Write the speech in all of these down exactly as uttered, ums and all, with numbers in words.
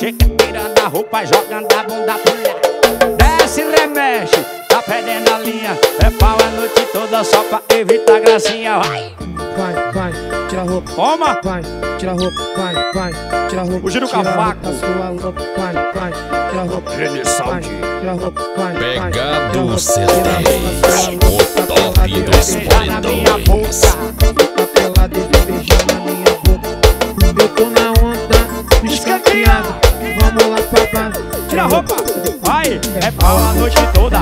Chega tirando a roupa, jogando a bunda pro lado. Desce, remexe, tá perdendo a linha. É pau a noite toda só pra evitar gracinha. Vai, vai, vai, tira a roupa. Toma, vai, tira a roupa, vai, vai, tira a roupa. O giro com a faca. Vai, vai, tira a roupa. Redenção de Pegado C dez, o top dos corredores. Ela deve beijar na minha boca. Eu tô na onda, escanteado. Vamos lá, papai. Tira a roupa, vai. É pau a noite toda. É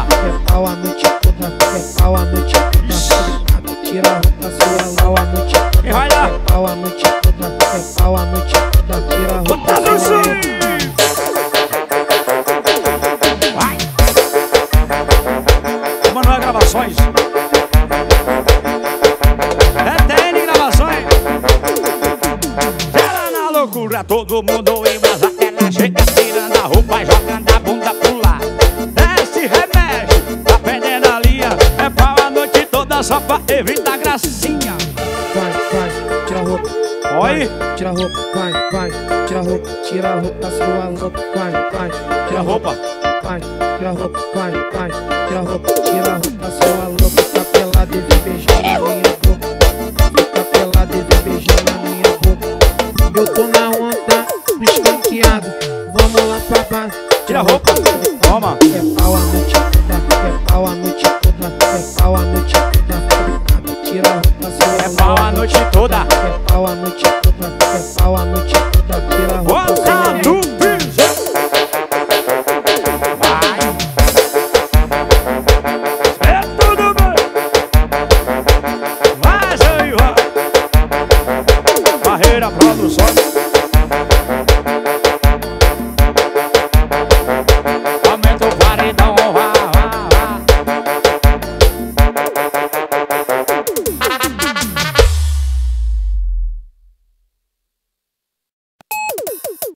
pau a noite toda. É pau a noite toda. Tira a roupa, sua pau a noite toda. E vai lá. É pau a noite toda. É pau a noite toda. Tira a roupa, sua vai. Manoel Gravações. Todo mundo embrasa, ela chega tirando a roupa, jogando a bunda pro lado. Desce, remexe, tá perdendo a linha. É pau a noite toda só pra evitar gracinha. Vai, vai, tira a roupa. Oi? Tira a roupa, vai, vai, tira a roupa. Tira a roupa da sua roupa, vai, vai, tira a roupa. Vai, tira a roupa, vai, vai, tira a roupa. Tira a roupa da sua roupa, tá pelada e vem beijar na minha boca. Tá pelada e vem beijar na minha boca. Eu tô na onda. Vamos lá pra baixo. Tira a roupa, toma. É pau a noite toda. É pau a noite toda. É pau a noite toda. Tira a roupa, sua é pau a noite toda. É pau a noite toda. É pau a noite toda. Tira a roupa, bota do bicho. É tudo bem. Mas eu vou Barreira Produções.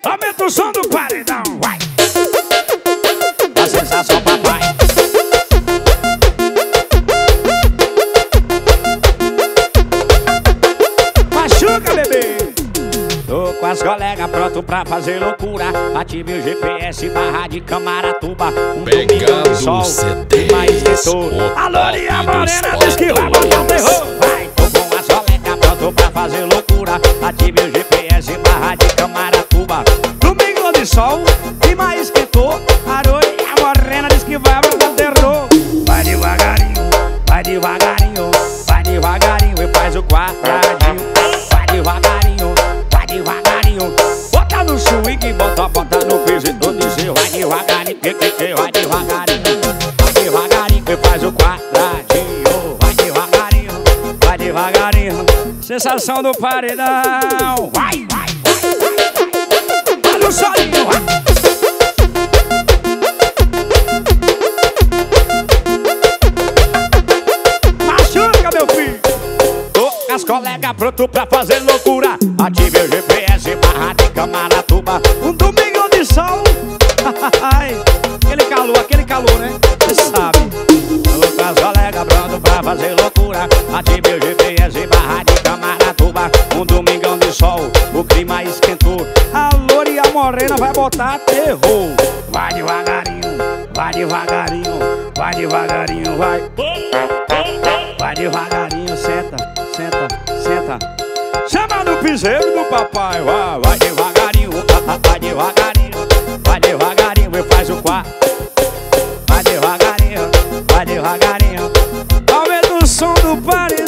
Aumenta o som do paredão, vai. A sensação, papai. Machuca, bebê. Tô com as colegas pronto pra fazer loucura. Ative o G P S, barra de Camaratuba. Um domingo de sol, clima esquentou. Alô, minha morena, diz que vai botar um terror. Vai, tô com as colegas pronto pra fazer loucura. Ative o G P S, barra de Camaratuba. Domingo de sol, clima esquentou. Aroi, a morena diz que vai brotar terror. Vai devagarinho, vai devagarinho, vai devagarinho e faz o quadradinho. Vai devagarinho, vai devagarinho. Bota no swing, bota, bota no piso e todo dizer. Vai devagarinho, que, que, que, vai devagarinho. Vai devagarinho e faz o quadradinho. Vai devagarinho, vai devagarinho. Sensação do paredão. Vai, vai. Machuca, meu filho. Tô as colegas pronto pra fazer loucura. Ative o G P S, barra de Camaratuba. Um domingo de sol. Aquele calor, aquele calor, né? Você sabe. Tô as colegas pronto pra fazer loucura. Ative o G P S, barra de Camaratuba. Um domingão de sol, o clima esquentou. A morena vai botar terror. Vai devagarinho, vai devagarinho, vai devagarinho, vai. Vai devagarinho, senta, senta, senta. Chama no piseiro do papai, vai. Vai devagarinho, vai devagarinho, vai devagarinho e faz o quarto. Vai devagarinho, vai devagarinho. Aumenta o som do paredão.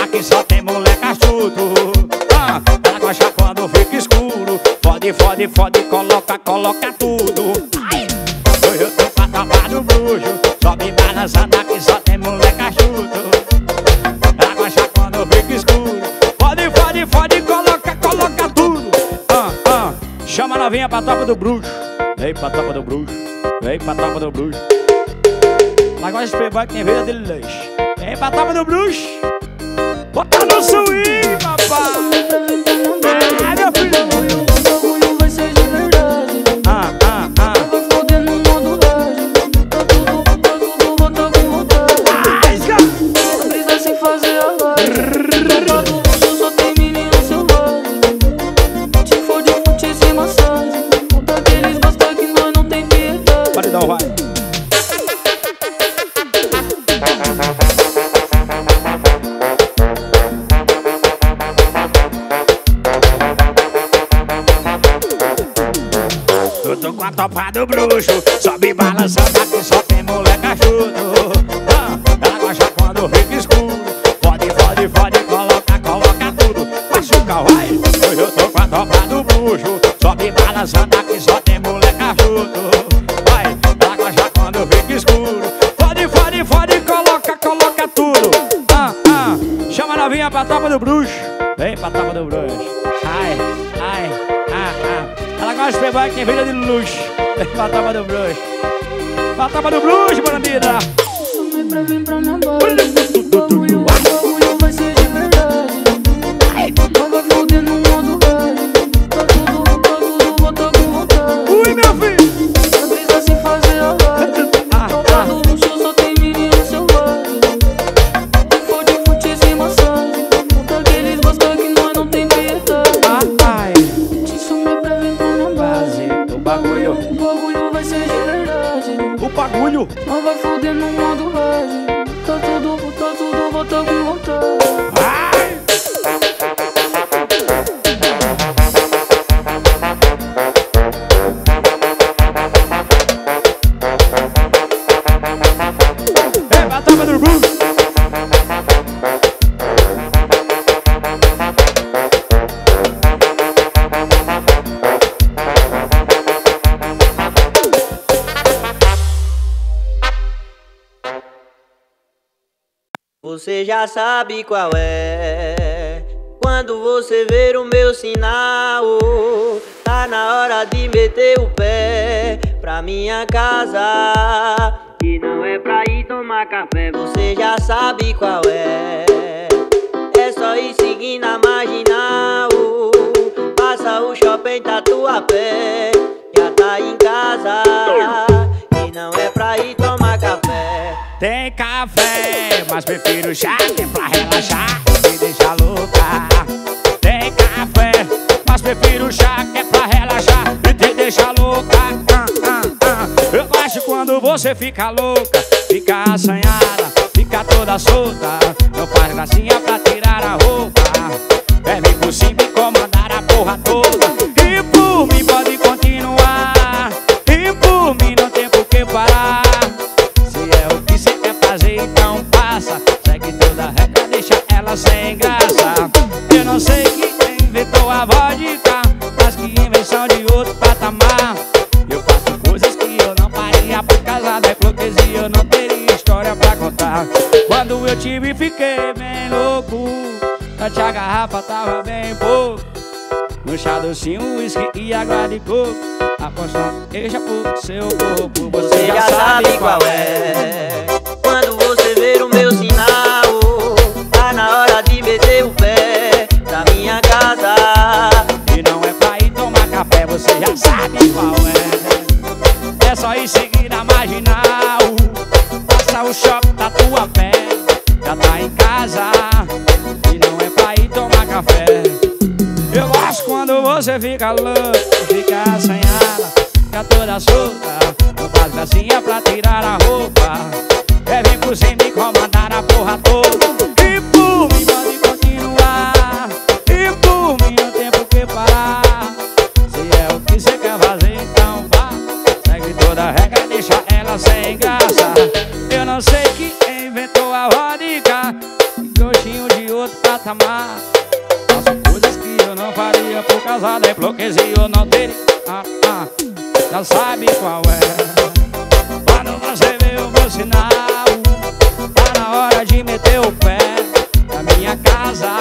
aqui só tem moleque astuto. Ah, ela gosta quando fica escuro. Fode, fode, fode, coloca, coloca tudo. Ai, hoje eu tô pra tomar do bruxo. Só me balançando aqui só tem moleque astuto. Ela gosta quando fica escuro. Fode, fode, fode, coloca, coloca tudo. Ah, ah, chama a novinha pra tropa do bruxo. Vem pra tropa do bruxo. Vem pra tropa do bruxo. Mas gosta de playboy que tem veia dele lanche. Vem pra tropa do bruxo. Bota no swing, papai. Ah, meu filho. O seu orgulho vai ser de verdade. Ah, ah, ah. Eu vou foder no modo ágil. Tá tudo, tá tudo, bota com vontade. Ah, esga. Só brisa sem fazer a live. Tá tudo, eu só tem menino selvagem. Te fode, fute sem massagem. Conta que eles gostam que nós não tem piedade. Pode dar um vai. Com a topa do bruxo, sobe balançando aqui só tem moleque ajudo. Ah, ela gosta quando fica escuro. Fode, fode, fode, coloca, coloca tudo. Machuca, vai. Hoje eu tô com a topa do bruxo, sobe balançando aqui só tem moleque ajudo. Vai, ela gosta quando fica escuro. Fode, fode, fode, coloca, coloca tudo. Ah, ah, chama a novinha pra topa do bruxo. Vem pra topa do bruxo. Ai, ai. Ela gosta de pegar quem vira de luxo. Batava do bruxo. Batava do bruxo, bandida. Sumi pra vir pra minha bola. O bagulho, o bagulho vai ser de verdade. Ela vai foder no modo ágil. Tá tudo, tá tudo, bota com vontade. Ui, meu filho. Essa brisa sem fazer a live. Tomado no show só tem menino selvagem. Te fode, fute sem massagem. Conta que eles gostam que nós não tem piedade. Ai, te sumi pra vir pra o bagulho, o bagulho vai ser de verdade. O bagulho não vai foder no modo rádio. Tá tudo, tá tudo, bota com vontade. Ai! É, batava do bruxo. Você já sabe qual é. Quando você ver o meu sinal, tá na hora de meter o pé pra minha casa, e não é pra ir tomar café. Você já sabe qual é. É só ir seguindo a marginal. Passa o shopping, tá tua pé. Já tá em casa, e não é pra ir tomar café. Tem café, mas prefiro chá, que é pra relaxar e me deixar louca. Tem café, mas prefiro chá, que é pra relaxar e te deixar louca. ah, ah, ah. Eu gosto quando você fica louca, fica assanhada, fica toda solta. Não faz gracinha pra tirar a roupa. Deve por cima e comandar a porra toda. E por mim pode continuar, e por mim não tem por que parar. Então passa, segue toda a regra, deixa ela sem graça. Eu não sei quem inventou a vodka, mas que invenção de outro patamar. Eu faço coisas que eu não faria por causa da hipocrisia, eu não teria história pra contar. Quando eu tive fiquei bem louco, antes a garrafa tava bem pouco. No chá docinho, uísque e água de coco, a porção deixa por seu corpo. Você já sabe qual é. Quando você ver o meu sinal, tá na hora de meter o pé da minha casa, e não é pra ir tomar café. Você já sabe qual é. É só ir seguir na marginal. Passa o shopping, tá tua pé. Já tá em casa, e não é pra ir tomar café. Eu gosto quando você fica louco, fica assanhada, fica toda solta. Não faz gracinha pra tirar a roupa. Deve por cima e comandar a porra toda. E por mim pode continuar, e por mim não tem por que parar. Se é o que você quer fazer, então vá. Segue toda a regra, deixa ela sem graça. Eu não sei quem inventou a vodka, gostinho de outro patamar. Faço coisas que eu não faria por causa da hipocrisia, eu não teria. Ah, ah, já sabe qual é. Quando você vê o meu sinal, tá na hora de meter o pé na minha casa.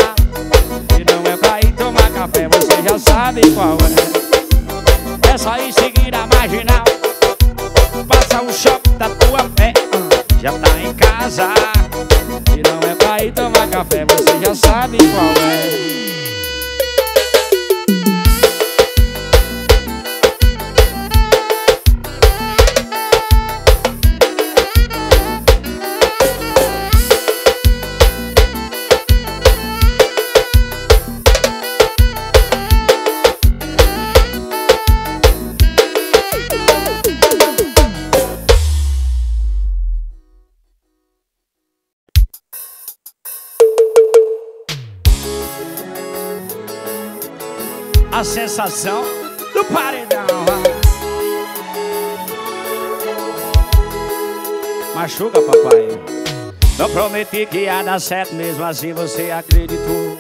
E não é pra ir tomar café, você já sabe qual é. É só ir seguir a marginal, passa o shopping da tua pé, já tá em casa. E não é pra ir tomar café, você já sabe qual é. A sensação do paredão, machuca, papai. Não prometi que ia dar certo, mesmo assim você acreditou.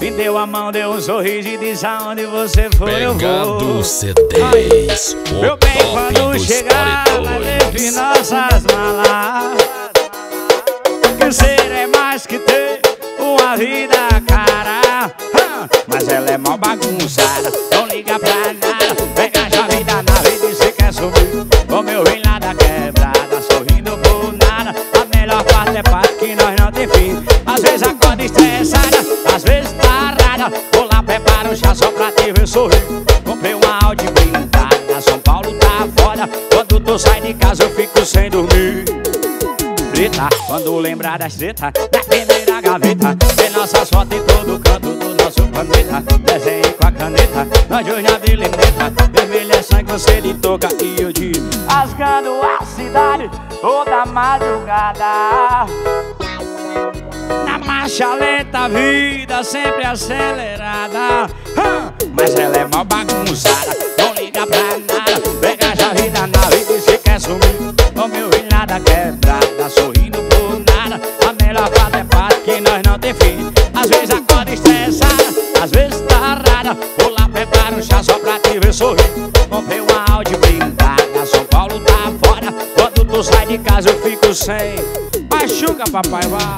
Me deu a mão, deu um sorriso e diz aonde você foi, Pegado eu vou. C dez, o meu bem, quando chegar, vai ver nossas malas. Crescer é mais que ter uma vida cara. Mas ela é mó bagunçada, não liga pra nada. Pega a chave da nave e se quer subir. Como eu vim lá da quebrada, sorrindo por nada. A melhor parte é parte que nós não tem fim. Às vezes acorda estressada, às vezes parada. Vou lá, preparo o chá só pra te ver sorrir. Comprei uma Audi blindada, São Paulo tá foda. Quando tu sai de casa eu fico sem dormir. Preta, quando lembrar das tretas da primeira gaveta, tem nossas fotos em todo canto do nosso planeta. Desenhe com a caneta, nós dois na vilineta. Vermelha é sangue, você de toca e eu de rasgando a cidade toda madrugada. Na marcha lenta, a vida sempre acelerada. Mas ela é mó bagunçada, não liga pra nada. Pega a chave da nave e se quer sumir. Não me ouvi nada quebrada, sorrindo por nada. A melhor parte é parte que nós não tem fim. Às vezes acorda estressada, às vezes tarada. Vou lá, preparo um chá só pra te ver sorrir. Comprei uma Audi blindada, São Paulo tá fora. Quando tu sai de casa eu fico sem. Machuca, papai, vai.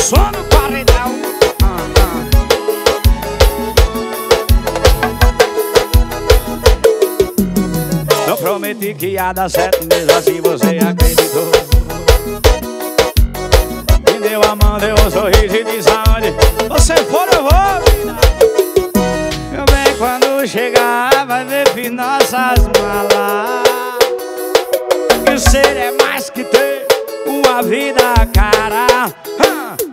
Só no paredão. uh-huh. Prometi que ia dar certo, mesmo assim você acreditou. Me deu a mão, deu um sorriso e diz aonde você for eu vou. Meu bem, quando chegar vai ver fiz nossas malas. Que ser é mais que ter uma vida cara.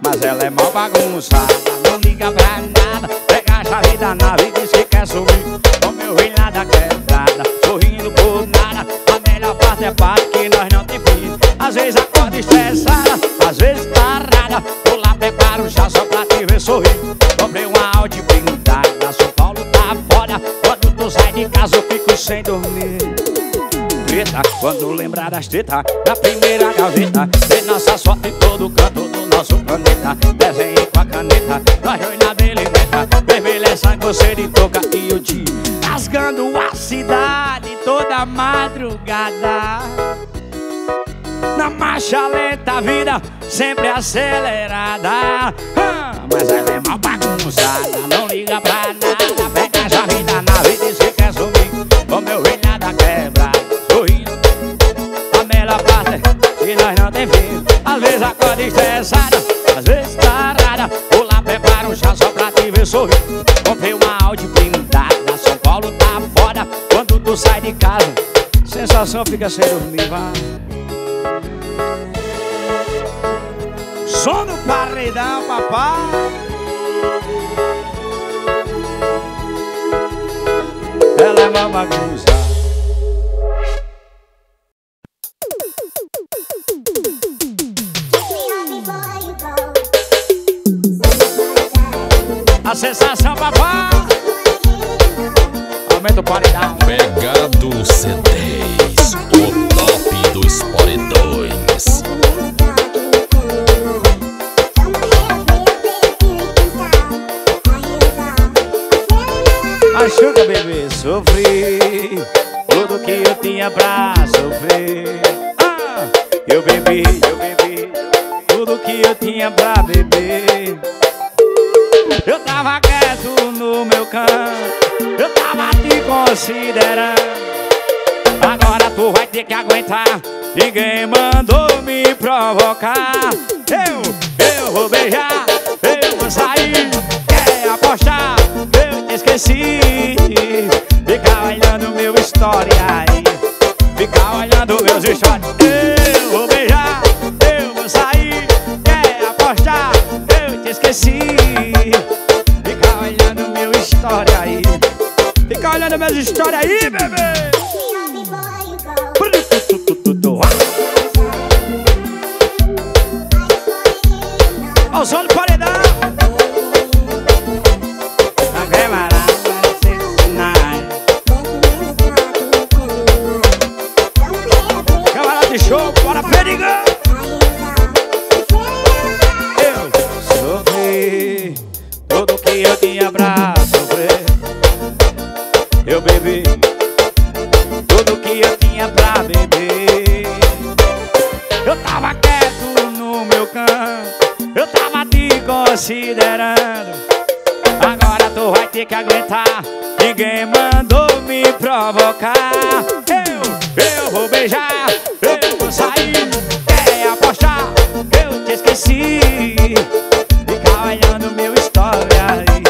Mas ela é mó bagunçada, não liga pra nada. Pega a chave da nave e diz que quer subir. O meu rim lá da quebrada, sorrindo por nada. A melhor parte é parte que nós não tem fim. Às vezes acorda estressada, às vezes parada. Vou lá, preparo um chá só pra te ver sorrir. Comprei uma Audi blindada, São Paulo tá foda. Quando tu sai de casa eu fico sem dormir. Preta, quando lembrar das tretas da primeira gaveta, tem nossa sorte em todo canto do nosso planeta. Desenhe com a caneta, nós dois na belineta. Vermelha é sangue, você de toca e eu te rasgando a cidade toda madrugada. Na marcha lenta a vida sempre acelerada. ah, Mas ela é mal bagunçada, não liga pra nada. Pega essa vida na vida e se quer sumir. O meu rei nada quebra, sorrindo. A melhor parte que nós não tem fim. Às vezes acorda estressada, às vezes tarada. Vou lá, preparo um chá só pra te ver sorrir. Comprei uma Audi blindada, São Paulo tá foda. Quando tu sai de casa, sensação fica sem dormir, vai. Som no paredão, papai. Ela é uma bagunça. A sensação, papai. Aumenta o paredão. Pegado C dez, o top dos paredões. machuca, bebê. Sofri tudo que eu tinha pra sofrer. ah, Eu bebi, eu bebi tudo que eu tinha pra beber. Eu tava quieto no meu canto, eu tava te considerando. Agora tu vai ter que aguentar, ninguém mandou me provocar. Eu, eu vou beijar, eu vou sair. Quer apostar? Eu te esqueci. Fica olhando meu story aí, fica olhando meus stories. Eu vou beijar, eu vou sair. Quer apostar? Eu te esqueci. Fica olhando meu story aí, fica olhando meus story aí, bebê. Ao som do paredão. Camarada de show, bora perigar. Eu sofri tudo que eu tinha pra sofrer. Eu bebi tudo que eu tinha pra beber. Eu tava quieto no meu canto, eu tava te considerando. Agora tu vai ter que aguentar, ninguém mandou me provocar. Eu, eu vou beijar, eu vou sair. Quer apostar? Eu te esqueci. Fica olhando meu story aí,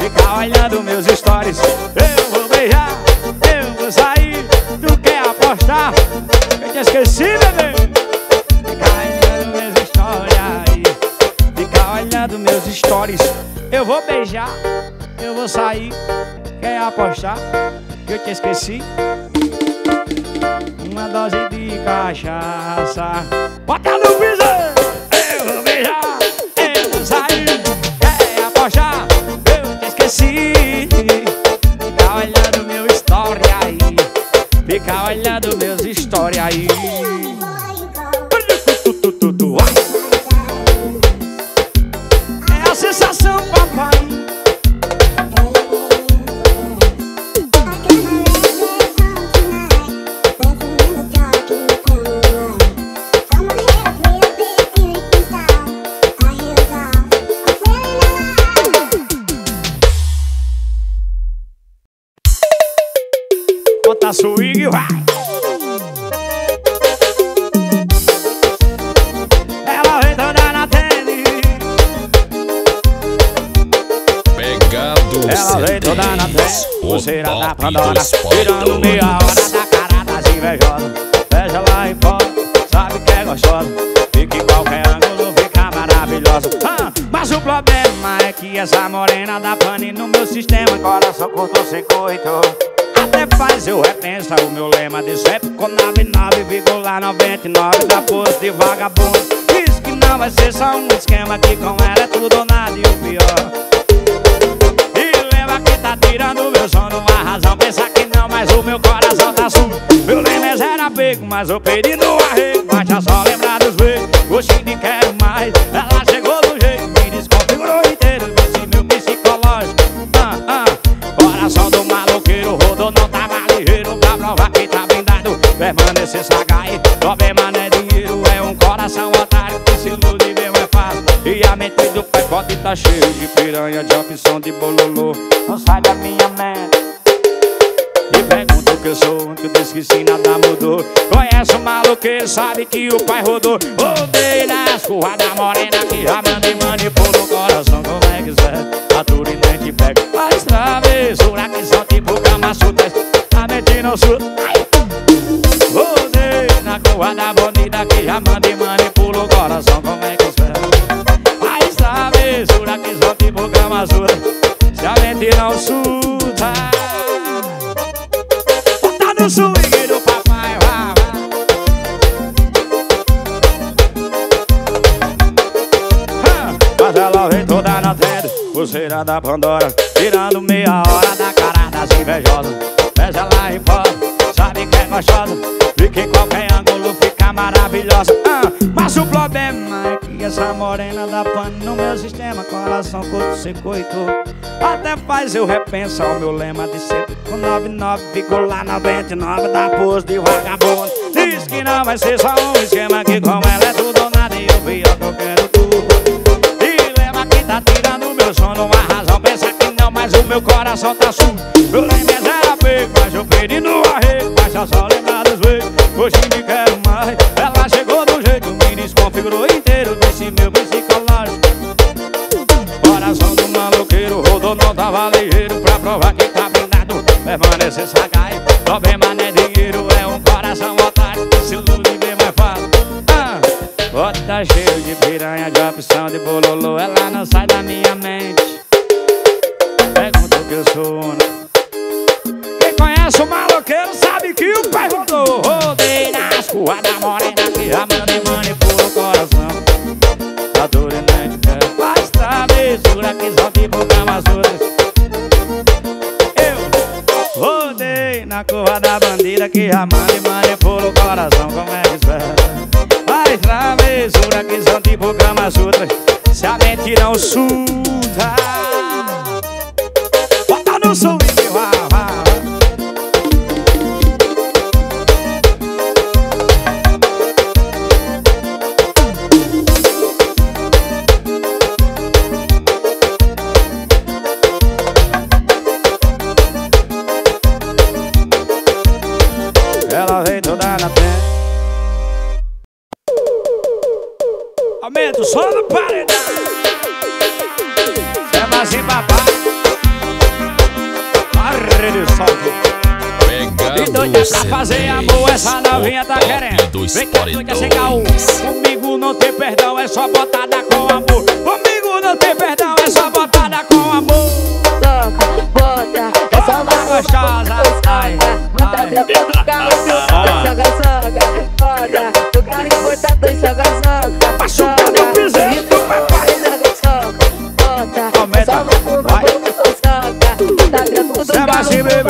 fica olhando meus stories. Eu vou beijar, eu vou sair. Tu quer apostar? Eu te esqueci, bebê. Olhando meus stories. Eu vou beijar, eu vou sair. Quer apostar? Eu te esqueci. Uma dose de cachaça, bota no piso. Eu vou beijar, eu vou sair. Quer apostar? Eu te esqueci. Fica olhando meu story aí, fica olhando meus story aí. Sensação, papai. Bota swing, vai. Ela retorna na terra. Ela veio toda na frente, pulseira da Pandora, tirando meia hora da cara das invejosas. Veja lá em fora, sabe que é gostosa, e que qualquer ângulo fica maravilhosa. ah, Mas o problema é que essa morena dá pane no meu sistema. Coração cortou circuito, até faz eu repensa o meu lema de sempre com noventa e nove vírgula noventa e nove da porra de vagabundo. Diz que não vai ser só um esquema, que com ela é tudo ou nada e o pior. Que tá tirando meu sono, a razão pensa que não, mas o meu coração tá sujo. Meu lembro era pego, mas eu perdi no arrego. Basta só lembrar dos beijos, gostinho de quero mais. Ela chegou do jeito, me desconfigurou inteiro, disse meu psicológico. ah, ah. Coração do maloqueiro, rodou, não tava ligeiro. Pra provar que tá blindado, permanecer sagaz. Problema não é dinheiro, é um coração otário que se ilude mesmo é fácil. E a mente do pai pode tá cheio de piranha, de opção de bololô. Não sai da minha mente, me pergunta o que eu sou. Tu diz que sim, nada mudou. Conhece o maloqueiro, sabe que o pai rodou. Odeio a surra da morena que já manda e manipula o coração como é que quiser. A dura e nem te pega, faz travessura que são tipo camaçutas. A mente não surta. Odeio na curva da bonita que já manda e manipula o coração como é que quiser. Faz travessura que são tipo camaçutas. Se a mente não surta, bota no swing do papai, vá, vá. Mas ela vem toda na tenda, pulseira da Pandora, tirando meia hora da cara das invejosas. Veja lá em fora, sabe que é gostosa, e que qualquer ângulo fica maravilhosa. ah, Mas o problema é que presença morena dá pano no meu sistema, coração curto circuito, até faz eu repensar o meu lema de sempre. Com noventa e nove vírgula noventa e nove da pose de vagabundo, diz que não vai ser só um esquema, que como ela é tudo ou nada e o pior que eu quero tudo. Dilema que tá tirando meu sono, uma razão pensa que não, mas o meu coração tá sujo. Meu lema era feio, mas eu perdi no arreio, mas já só lembrar dos veios, hoje me quero mais. Ela chegou do jeito, me desconfigurou inteiro desse meu psicológico. Coração do maloqueiro, rodou, não tava ligeiro, pra provar que tá blindado, permanecer sagaz. Problema não é dinheiro, é um coração otário, se ilude bem mais fácil. Ah, bota cheio de piranha, de opção de bololô, ela não sai da minha mente. Pergunta o que eu sou, né? Quem conhece o maloqueiro sabe que o pai rodou. Rodei nas ruas da morena que a mão de manipula o coração. A dor é neta, faz da mesura que só te boca masura. Eu rodei na curva da bandida que a mão de manipula o coração. Como é que espera? Faz da mesura que só te boca masura. Se a mente não surta, bota no som e vá, vá. Aumenta o som do paredão. Chama assim, papai. Arre de solto. E doida pra fazer amor, essa novinha tá querendo. Vem que a doida chega um. Comigo não tem perdão, é só botada com amor. Comigo não tem perdão, é só botada com amor. Toca, bota, é só uma gostosa. Ai, ai, ai, ai. Pra chutar no piseiro do papai. Aumenta, vai. Cê vai se beber.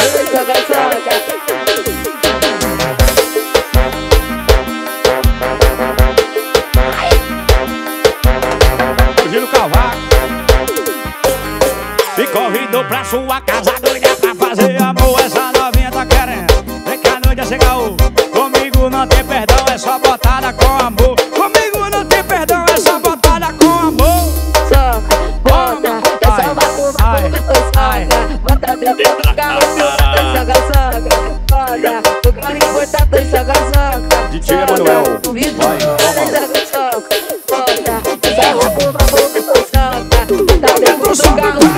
Fugiu do cavaco. Me convidou pra sua casa, doida pra fazer amor. Essa novinha tá querendo. Vem que a noite chega o. Comigo não tem perdão, é só botada com amor. Comigo não tem perdão, é só botada com amor. Só bota, é só uma curva, bota dentro do carro, soca, soca, bota o carro importado e soca, soca. De ti, Emanuel. Bota, é só uma curva, soca, tá dentro do carro, soca, soca.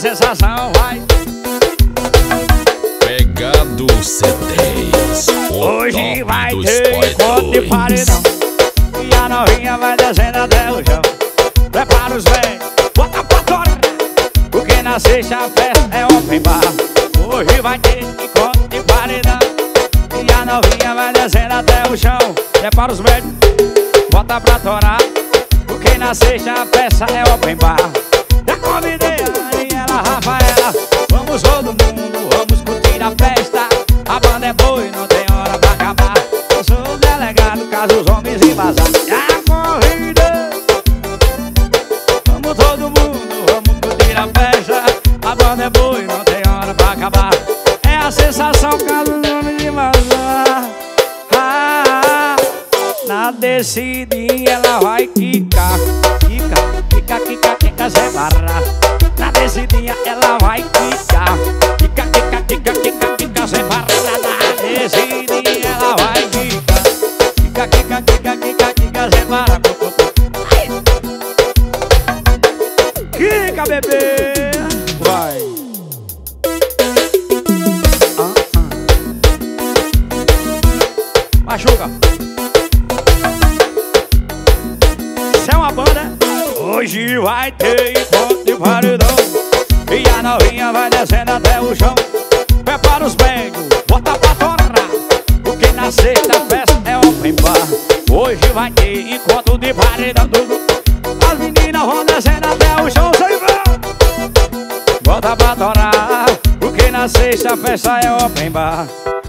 Sensação vai pegado C dez. Hoje vai ter encontro de paredão e a novinha vai descendo até o chão. Prepara os velhos, bota pra fora, porque na sexta festa é open bar. Hoje vai ter encontro de paredão e a novinha vai descendo até o chão. Prepara os velhos, bota pra torar, porque na sexta festa é open bar. Já convidei a Daniela, Rafaela, vamos todo mundo, vamos curtir a festa. A banda é boa e não tem hora pra acabar. Eu sou o delegado, caso os homens embasar. Já convidei, vamos todo mundo, vamos curtir a festa. A banda é boa e não tem hora pra acabar. É a sensação, caso os homens embasar. Ah, ah, na descidinha ela vai quicar, quicar, quicar, quicar, quicar, sem parar. Na descidinha ela vai quicar, quicar, quicar, quicar, quicar, quicar, sem parar. Na descidinha ela vai quicar, quicar, quicar, quicar, quicar, quicar, sem parar. Quica, bebê, vai. Ah, ah. Machuca. Banda. Hoje vai ter encontro de paredão e a novinha vai descendo até o chão. Prepara para os bengos, bota pra torrar. Porque na sexta-festa é open bar. Hoje vai ter encontro de paredão. As meninas rodando até o chão sem bar. Bota pra torrar. Porque na sexta-festa é open bar.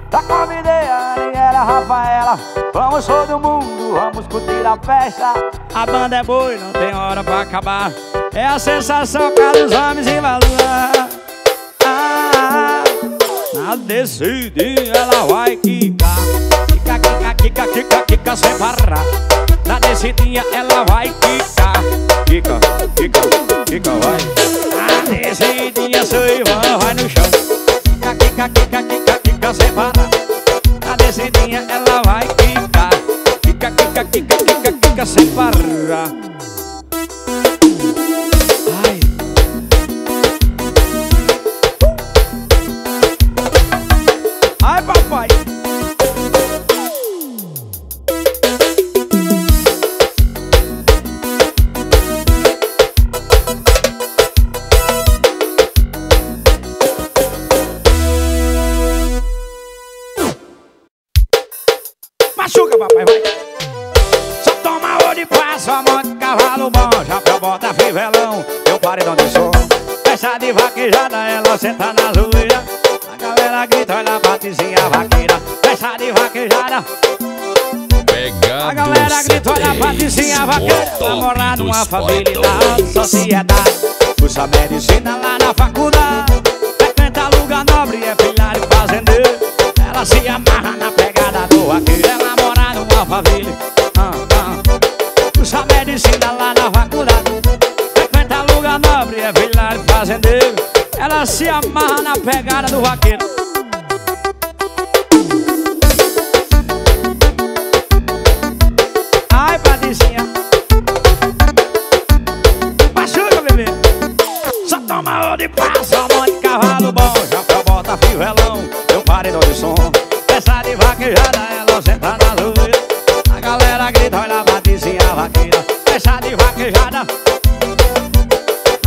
Tá com a Videane, era Rafaela. Vamos todo mundo, vamos curtir a festa. A banda é boa e não tem hora pra acabar. É a sensação, Carlos Gomes e Vazar. Ah, na descidinha ela vai quicar. Quica, quica, quica, quica, quica sem parar. Na descidinha ela vai quicar. Quica, quica, quica, vai. Na descidinha seu irmão vai no chão. Quica, quica, quica, quica, quica sem parar. Na descidinha ela vai quicar. Quica, quica, quica, quica, quica sem parar. Machuca, papai, vai. Só toma olho de passo, a mão de cavalo bom. Já pra bota fivelão, meu paredão de som. Festa de vaquejada, ela senta na zoeira. A galera grita, olha a batezinha vaqueira. Festa de vaquejada. A galera grita, olha a batezinha vaqueira. Namorado, uma família da sociedade. Cursa medicina lá na faculdade. Frequenta lugar nobre, é filha de fazendeiro. Ela se amarra na pegada do vaqueiro. É namorado, uma família. Ah, ah. Cursa medicina lá na faculdade. Frequenta lugar nobre, é filha de fazendeiro. Ela se amarra na pegada do vaqueiro. Ai, Patricinha. Machuca, bebê. Só toma o de passo, a mão de cavalo bom. Já pra bota fivelão, meu paredão de som. Festa de vaquejada, ela senta na luz. A galera grita, olha a Patricinha vaqueira. Festa de vaquejada.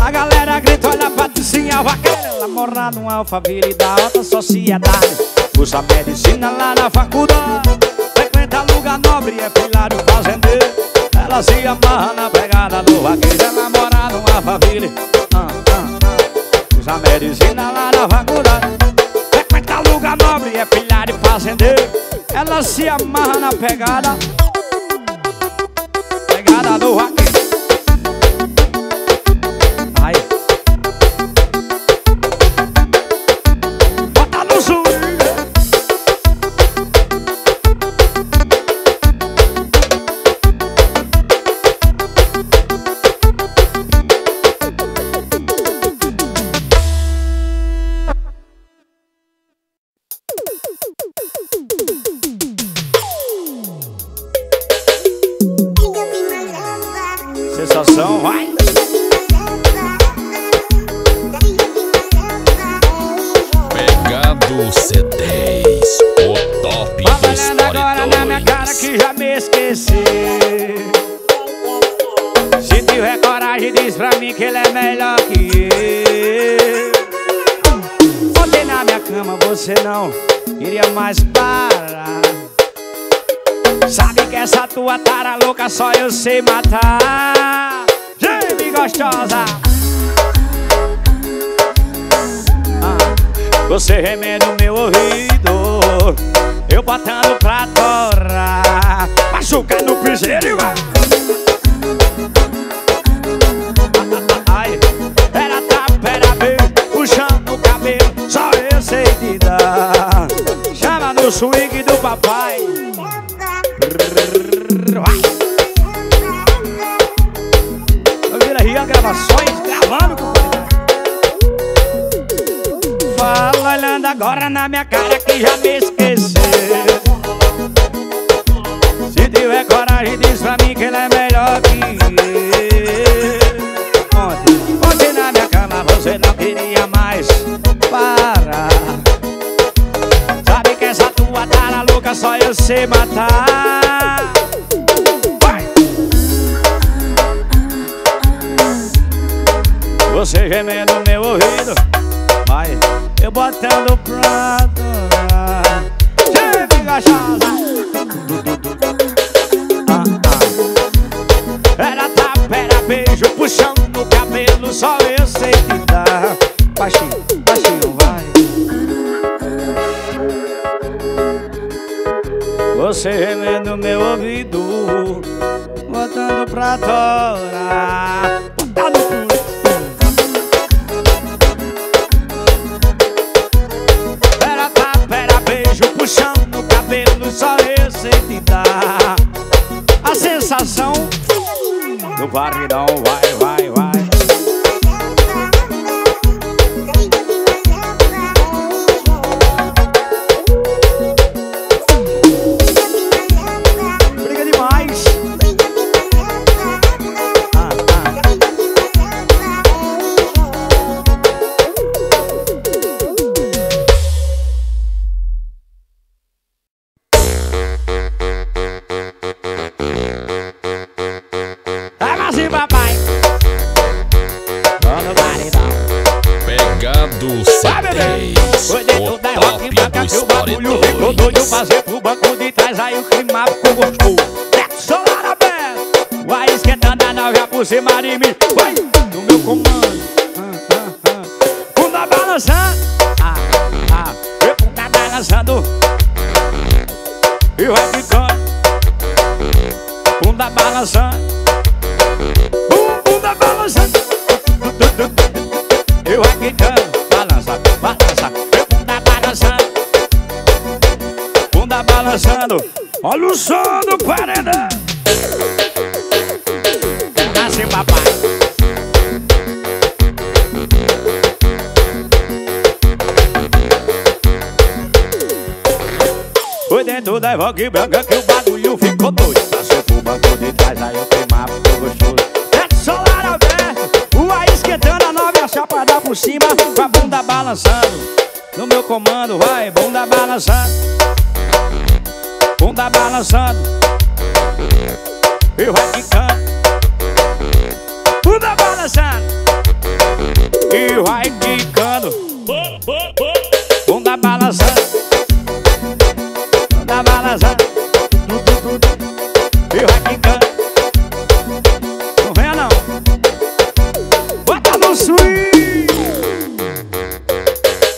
A galera grita, olha a Patricinha vaqueira. Ela mora num alfaville da alta sociedade. Cursa medicina lá na faculdade. Frequenta lugar nobre, é filha do fazendeiro. Ela se amarra na pegada do vaqueiro. Ela mora num alfaville. Ah, ah, ah. Cursa medicina lá na faculdade. Frequenta lugar nobre, é filha de fazendeiro. Ela se amarra na pegada. Pegada do vaqueiro. Sensação, vai! Pegado C dez, o top dos paredões. Agora na minha cara que já me esqueci. Se tiver coragem diz pra mim que ele é melhor que eu. Ontem na minha cama você não iria mais parar. Sabe que essa tua tara louca só eu sei matar. Gêmea gostosa. ah, Você remendo o meu ouvido, eu botando pra torar. Machuca no piseiro e vai. Ai, pera tá, pera bem, puxando o cabelo, só eu sei te dar. Chama no swing do papai. Vira Rian Gravações, gravando com ele. Fala olhando agora na minha cara que já me esqueceu. Se tiver coragem diz pra mim que ele é melhor que eu. Ontem, ontem na minha cama você não queria mais parar. Sabe que essa tua tara louca só eu sei matar. Você gemendo no meu ouvido, vai, eu botando pra adorar. Chega, ah, ah. Era tapa, era beijo, puxando no cabelo, só eu sei que dá. Baixinho, baixinho, vai. Você remendo meu ouvido, botando pra adorar. A sensação do barridão, vai, vai, vai. Briga demais. Ah, ah. Foi dentro da rock banca que o bagulho ficou doido. Fazer pro banco de trás, aí o clima ficou gostoso. Teto solar aberto, vai esquentando a nave por cima de mim. Vai no meu comando, bunda balançando, ah, ah, eu bunda balançando. E vai ficando, bunda balançando, bunda balançando. E vai ficando. Balança, balança, meu bunda balançando, bunda balançando. Olha o som do paredão. Nasce papai. Foi dentro da Vogue branca que o bagulho ficou doido. Passou pro banco de trás, aí eu queimava pro gostoso. Teto solar aberto, o ar esquentando a nove, a chapada por cima, com a bunda balançando. No meu comando, vai, bunda balançando, bunda balançando. E vai quicando, bunda balançando. E vai quicando, bunda balançando, bunda balançando. E vai quicando.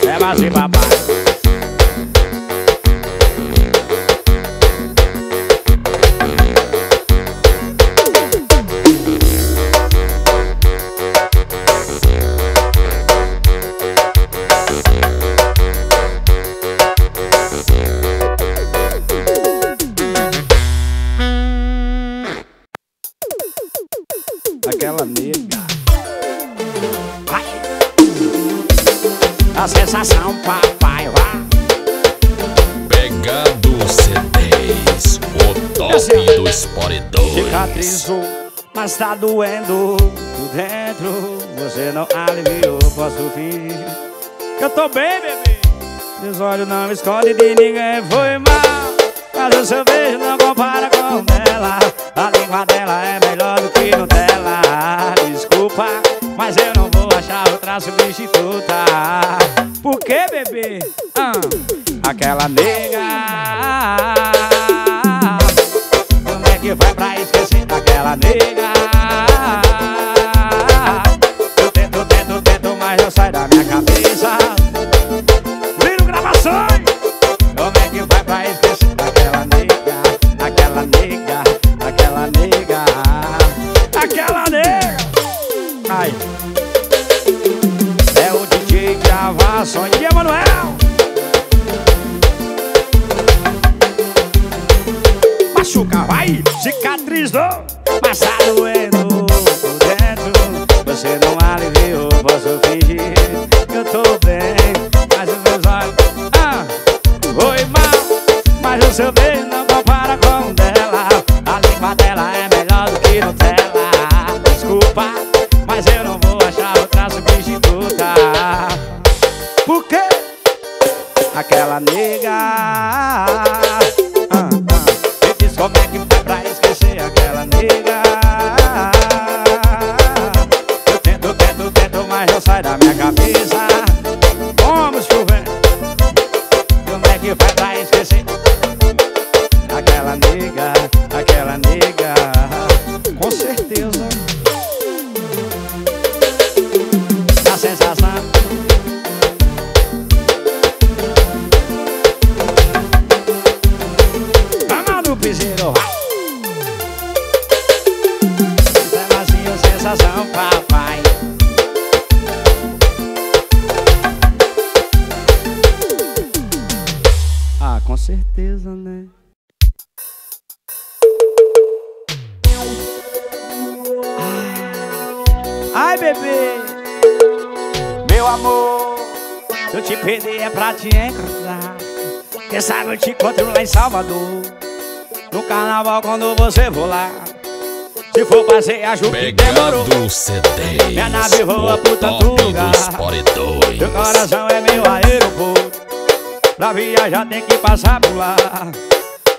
É base babá. Aquela nega. A sensação, papai, vai. Pegado C dez, o top do Sport dois. Cicatrizou, mas tá doendo por dentro. Você não aliviou, posso vir. Eu tô bem, bebê. Meus olhos não escondem de ninguém, foi mal. Mas o seu beijo não compara com o dela. A língua dela é melhor do que Nutella. Desculpa, mas eu não vou achar outra substituta. Por que, bebê? Ah, aquela nega. Como é que vai pra esquecer daquela nega? Eu tento, tento, tento, mas não sai da minha cabeça. Lindo gravações. Como é que vai pra esquecer daquela nega? Aquela nega, aquela nega, aquela nega. Ai. É o D J Gravações de Emanuel. Machuca, vai, cicatriz do passado é do dentro. Você não aliviou, posso fingir que eu tô bem. Mas os meus olhos, ah, foi mal. Mas o seu beijo não compara com o dela. A língua dela é melhor do que Nutella. Desculpa, mas eu não vou achar outra substituta. Por quê? Aquela nega. Ah, ah. Me diz como é que vai pra esquecer aquela nega. Eu tento, tento, tento, mas não sai da minha cabeça. Vamos, chuva. Com certeza, né? Ai, bebê, meu amor, se eu te perder é pra te encontrar. Quem sabe eu te encontro lá em Salvador, no carnaval quando você for lá. Se for passear, juro que demorou. Minha nave voa por tanto lugar, teu coração é meu aeroporto. Pra viajar tem que passar por lá,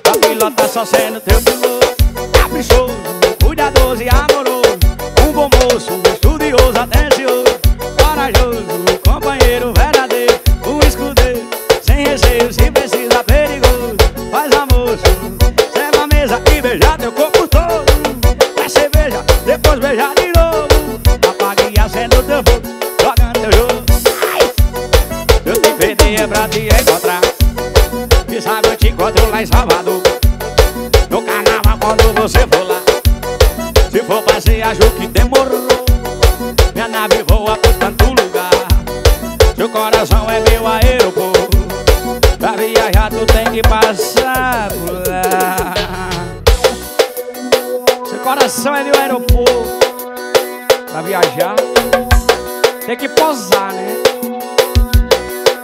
pra pilotar só sendo teu piloto. Caprichoso, cuidadoso e amoroso, um bom moço, um estudioso, atencioso, corajoso, um companheiro verdadeiro, um escudeiro, sem receio, se precisa, perigoso. Faz almoço, serve a mesa e beija teu corpo todo. Faz cerveja, depois beija de novo. Apague e acenda o teu fogo, jogando teu jogo. Eu te perdi é pra te encontrar. Que sabe eu te encontro lá em Salvador, no carnaval quando você for lá. Se for passear, juro que demorou. Minha nave voa por tanto lugar, seu coração é meu aeroporto. Pra viajar tu tem que passar por lá, seu coração é meu aeroporto. Pra viajar tem que pousar, né?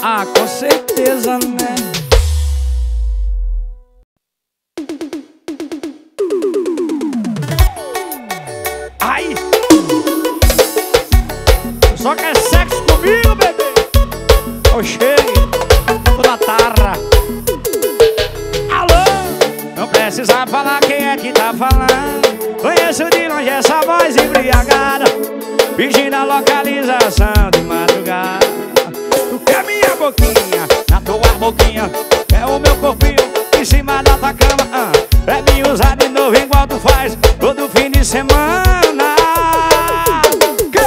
Ah, com certeza, né? Ai! Só quer sexo comigo, bebê! Eu chego, tô na tarra. Alô! Não precisa falar quem é que tá falando. Conheço de longe essa voz embriagada, pedindo a localização de madrugada. Tu quer minha boquinha, na tua boquinha, é o meu corpinho, em cima da tua cama, ah, pra me usar de novo igual tu faz todo fim de semana. Que?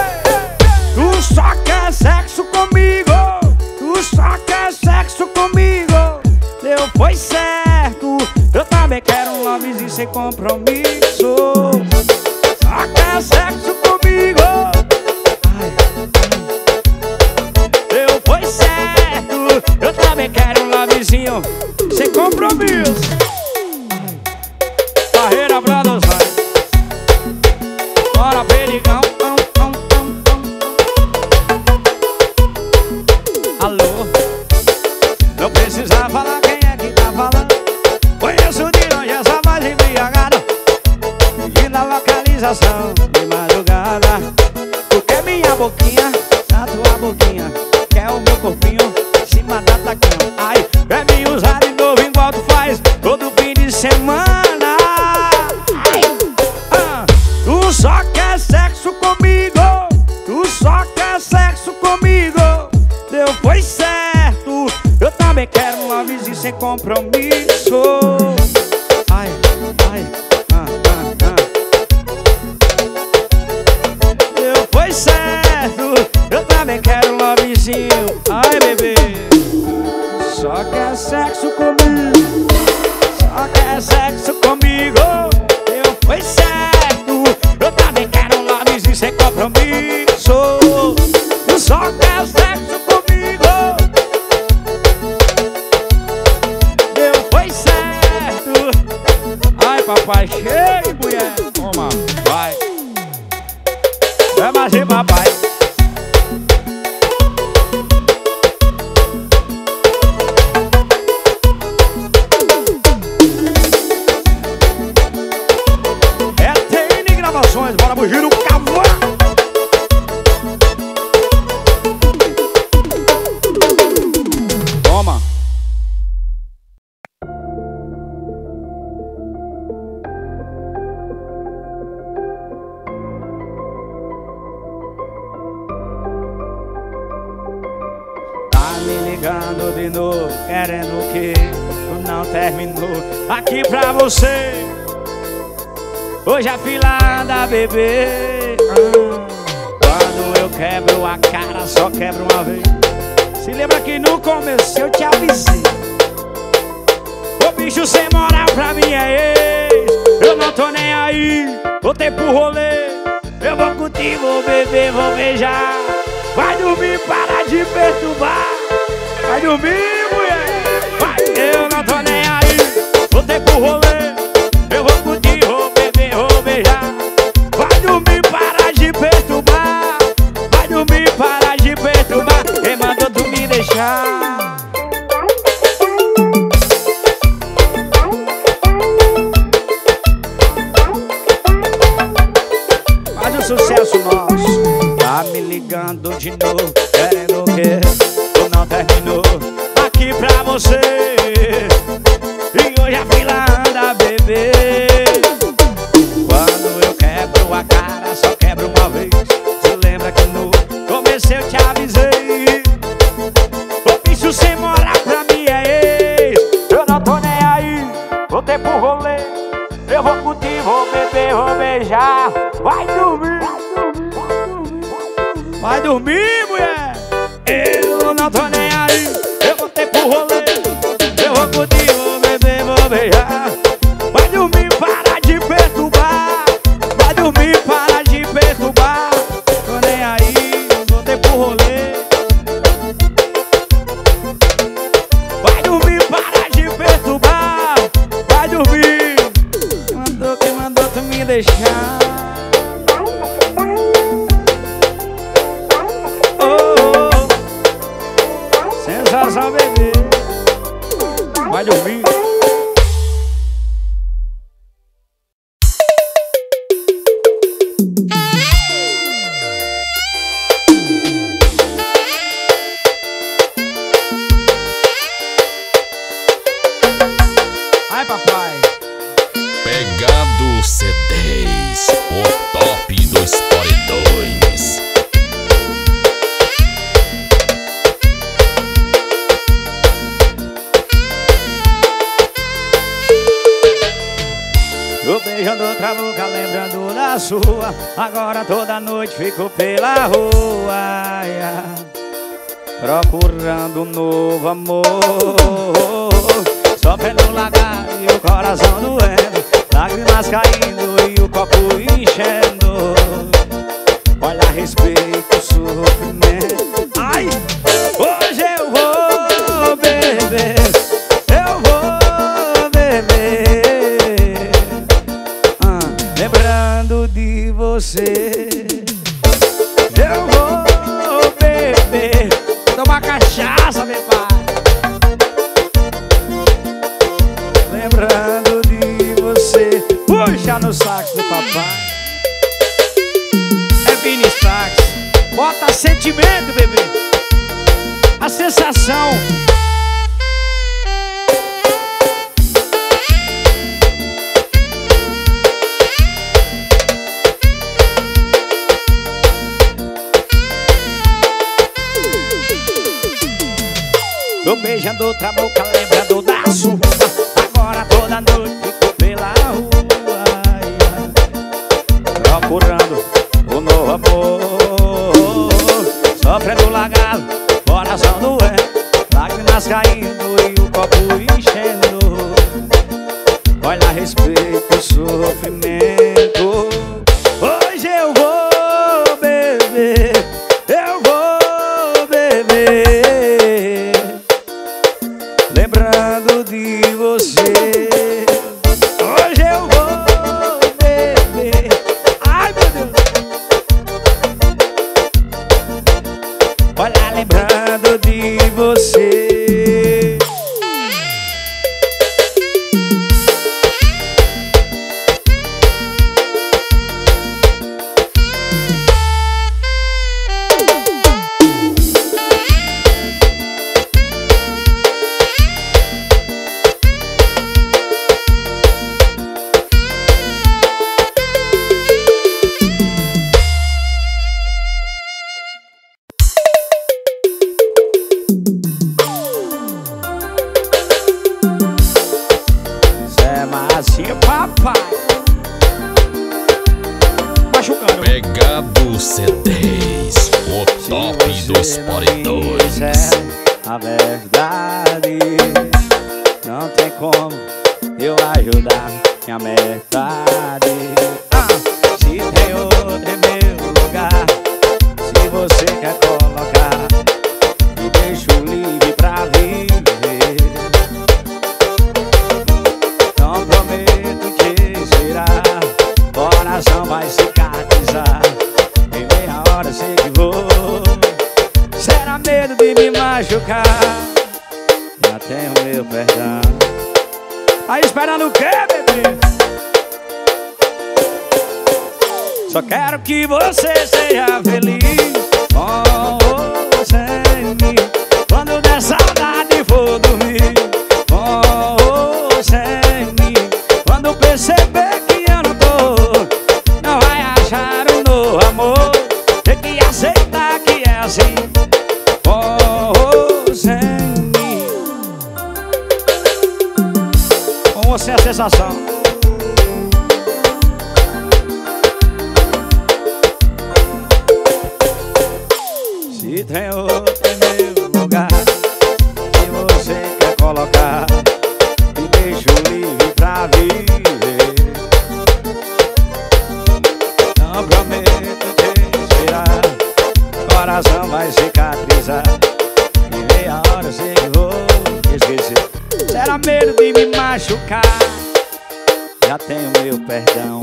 Tu só quer sexo comigo, tu só quer sexo comigo. Deu, foi certo, eu também quero um lovezinho sem compromisso. Só quer sexo comigo. Eu também quero um lovezinho sem compromisso. Carreira pra dançar. Bora, perigão. Alô? Não precisa falar quem é que tá falando. Conheço de longe essa voz embriagada, pedindo a localização de madrugada. Tu quer minha boquinha, na tua boquinha, quer o meu corpinho, cima da tua cama, ai, pra me usar de novo igual tu faz todo fim de semana. Ah, tu só quer sexo comigo, tu só quer sexo comigo. Deu, foi certo, eu também quero um lovezinho sem compromisso. Ai, ai, ah, ah, ah. Deu, foi certo, eu também quero um lovezinho. Ai, bebê, só quer sexo comigo, só quer sexo comigo. Eu fui certo, eu também quero um lovezinho sem compromisso. Eu só quero sexo comigo. Eu fui certo. Ai, papai, chegue, mulher. Toma, vai. Vai mais de papai. Bora pro giro, cavalo. Toma. Tá me ligando de novo, querendo o quê? Tu não terminou aqui pra você. Hoje a fila anda, bebê. Quando eu quebro a cara, só quebro uma vez. Se lembra que no começo eu te avisei. Ô bicho sem moral pra mim é ex. Eu não tô nem aí, voltei pro rolê. Eu vou curtir, vou beber, vou beijar. Vai dormir, para de perturbar. Vai dormir, mulher. Vai, eu não não tô nem aí. Vou ter pro rolê, eu vou curtir, vou beber, vou beijar. Vai dormir, para de perturbar. Vai dormir, para de perturbar. Quem mandou tu me deixar? Faz um sucesso nosso. Tá me ligando de novo, querendo o quê? Tu não terminou. Aqui pra você, e hoje a fila anda a beber. Quando eu quebro a cara, só quebro uma vez. Se lembra que no começo eu te avisei. O bicho sem morar pra mim é ex. Eu não tô nem aí, vou ter pro rolê. Eu vou curtir, vou beber, vou beijar. Vai dormir, vai dormir, vai dormir, vai dormir. Vai dormir, mulher. Eu não tô nem aí. Rolê, eu vou curtir, vou beber, vou beijar. Vai dormir, para de perturbar. Vai dormir, para de perturbar. Tô nem aí, vou ter pro rolê. Vai dormir, para de perturbar. Vai dormir. Mandou que mandou tu me deixar. Oh, sensação, bebê. Vai dormir. Ai, papai. Pegado C dez, o top dos paredões. Eu beijando outra boca, lembrando da sua. Agora toda noite fico pela rua, yeah, procurando um novo amor. Só pelo lagar e o coração doendo, lágrimas caindo e o copo enchendo. Olha, respeito o sofrimento. Ai, hoje eu vou beber, eu vou beber. Lembrando de você, eu vou beber. Vou tomar cachaça, meu pai. Lembrando de você. Puxa no sax do papai. É Vini Sax. Bota sentimento, bebê. A sensação. Eu beijando outra boca, lembrando da sua. Agora toda noite fico pela rua, yeah, procurando um novo amor. Sofrendo lagar, coração doendo, lágrimas caindo e o copo enchendo. Olha, respeito o sofrimento. Hoje eu vou beber, eu vou beber. Lembrando de você, hoje eu vou beber. Ai, meu Deus. Olha, lembrando de você. Pegado C dez, o top dos paredões. A verdade não tem como eu ajudar minha metade. Ah, se tem outro em meu lugar, se você quer colocar, me deixo livre pra viver. cá, já tenho meu perdão. Aí esperando o quê, bebê? Só quero que você seja feliz, oh, oh, sem mim. Quando der saudade vou dormir, oh, oh, sem mim. Quando perceber que eu não tô, não vai achar um novo amor. Tem que aceitar que é assim, oh, oh, sem mim. Com você é a sensação. E tem outro em meu lugar que você quer colocar, me deixo livre pra viver. Não prometo te esperar, coração vai cicatrizar, e meia hora sei que vou esquecer. Será medo de me machucar, já tenho meu perdão.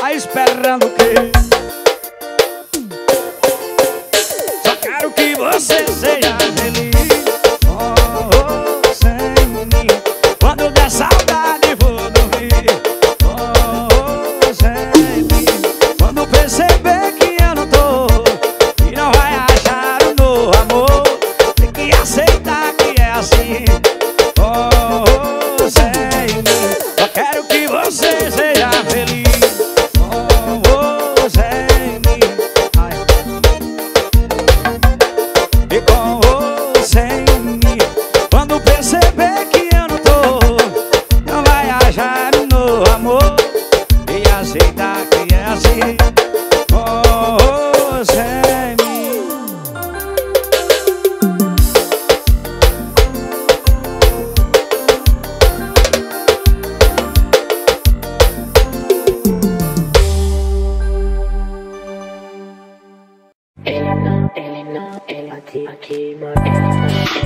Tá esperando o quê? Você seja feliz, oh, oh, sem mim. Quando der saudade vou dormir, oh, oh, sem mim. Quando perceber que eu não tô, e não vai achar um novo amor, tem que aceitar que é assim, oh, oh, sem mim. Só quero que você seja feliz. I keep, I keep, I keep, we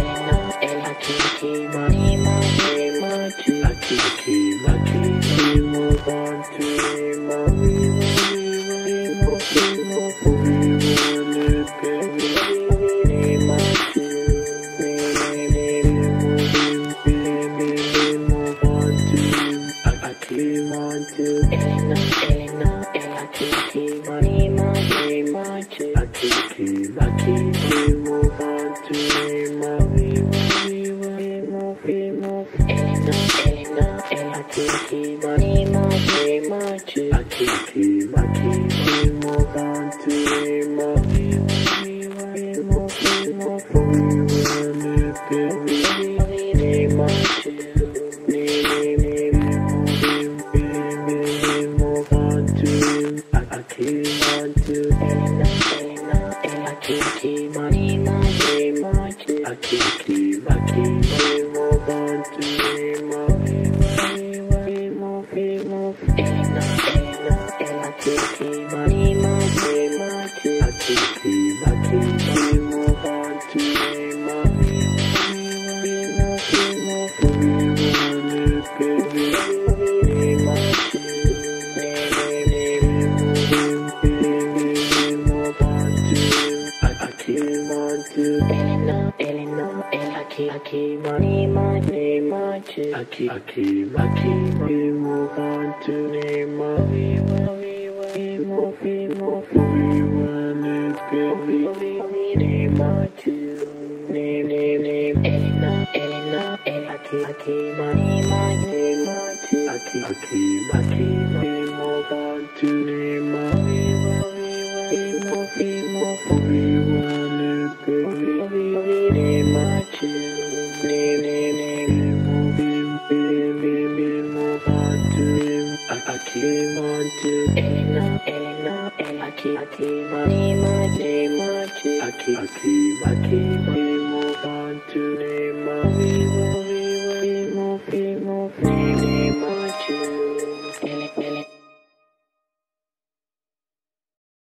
move on to the moment.